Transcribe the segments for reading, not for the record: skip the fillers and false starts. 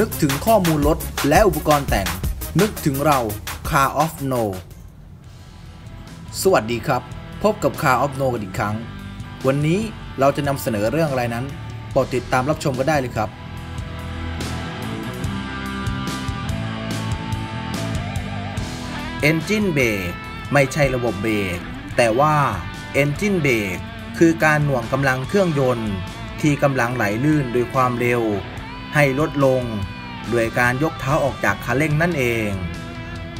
นึกถึงข้อมูลรถและอุปกรณ์แต่งนึกถึงเรา Car of Know สวัสดีครับพบกับ Car of Know กันอีกครั้งวันนี้เราจะนำเสนอเรื่องอะไรนั้นโปรดติดตามรับชมกันได้เลยครับEngine Brake ไม่ใช่ระบบเบรกแต่ว่า Engine Brake คือการหน่วงกำลังเครื่องยนต์ที่กำลังไหลลื่นโดยความเร็วให้ลดลงโดยการยกเท้าออกจากคันเร่งนั่นเอง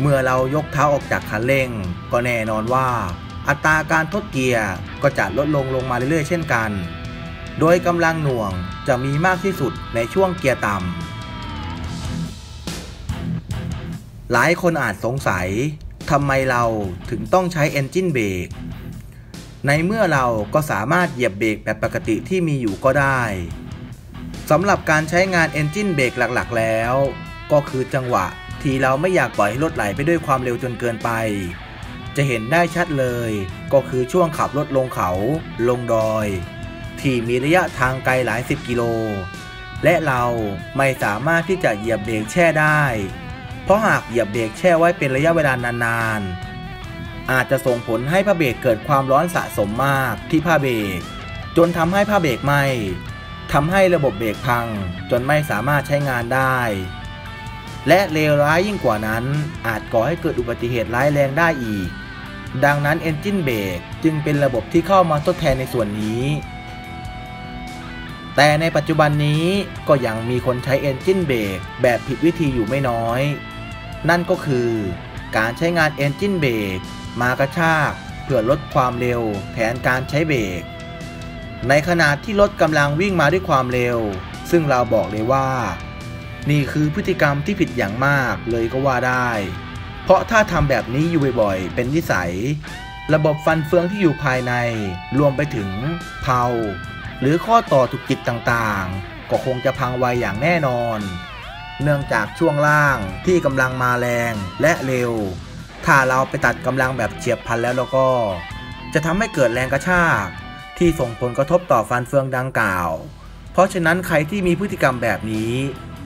เมื่อเรายกเท้าออกจากคันเร่งก็แน่นอนว่าอัตราการทดเกียร์ก็จะลดลงมาเรื่อยๆเช่นกันโดยกำลังหน่วงจะมีมากที่สุดในช่วงเกียร์ต่ำหลายคนอาจสงสัยทำไมเราถึงต้องใช้ Engine Brake ในเมื่อเราก็สามารถเหยียบเบรกแบบปกติที่มีอยู่ก็ได้สำหรับการใช้งาน Engine Brake หลักๆแล้วก็คือจังหวะที่เราไม่อยากปล่อยให้รถไหลไปด้วยความเร็วจนเกินไปจะเห็นได้ชัดเลยก็คือช่วงขับรถลงเขาลงดอยที่มีระยะทางไกลหลายสิบกิโลและเราไม่สามารถที่จะเหยียบเบรกแช่ได้เพราะหากเหยียบเบรกแช่ไว้เป็นระยะเวลานานๆอาจจะส่งผลให้ผ้าเบรกเกิดความร้อนสะสมมากที่ผ้าเบรกจนทำให้ผ้าเบรกไหม้ทำให้ระบบเบรกพังจนไม่สามารถใช้งานได้และเลวร้ายยิ่งกว่านั้นอาจก่อให้เกิดอุบัติเหตุร้ายแรงได้อีกดังนั้น Engine Brake จึงเป็นระบบที่เข้ามาทดแทนในส่วนนี้แต่ในปัจจุบันนี้ก็ยังมีคนใช้ Engine Brake แบบผิดวิธีอยู่ไม่น้อยนั่นก็คือการใช้งาน Engine Brake มากระชากเพื่อลดความเร็วแทนการใช้เบรกในขณะที่รถกำลังวิ่งมาด้วยความเร็วซึ่งเราบอกเลยว่านี่คือพฤติกรรมที่ผิดอย่างมากเลยก็ว่าได้เพราะถ้าทำแบบนี้อยู่บ่อยๆเป็นนิสัยระบบฟันเฟืองที่อยู่ภายในรวมไปถึงเพลาหรือข้อต่อถูกจิตต่างๆก็คงจะพังไวอย่างแน่นอนเนื่องจากช่วงล่างที่กำลังมาแรงและเร็วถ้าเราไปตัดกำลังแบบเฉียบพลันแล้วก็จะทำให้เกิดแรงกระชากที่ส่งผลกระทบต่อฟันเฟืองดังกล่าวเพราะฉะนั้นใครที่มีพฤติกรรมแบบนี้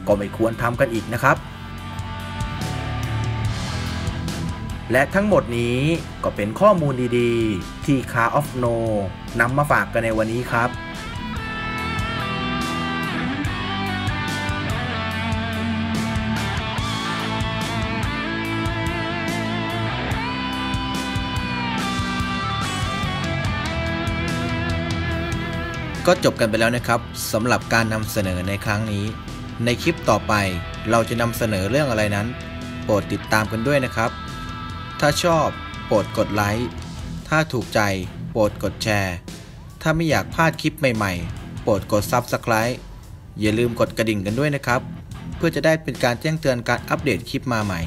ก็ไม่ควรทำกันอีกนะครับและทั้งหมดนี้ก็เป็นข้อมูลดีๆที่ Car of Know นำมาฝากกันในวันนี้ครับก็จบกันไปแล้วนะครับสำหรับการนำเสนอในครั้งนี้ในคลิปต่อไปเราจะนำเสนอเรื่องอะไรนั้นโปรดติดตามกันด้วยนะครับถ้าชอบโปรดกดไลค์ถ้าถูกใจโปรดกดแชร์ถ้าไม่อยากพลาดคลิปใหม่ๆโปรดกด Subscribe อย่าลืมกดกระดิ่งกันด้วยนะครับเพื่อจะได้เป็นการแจ้งเตือนการอัปเดตคลิปมาใหม่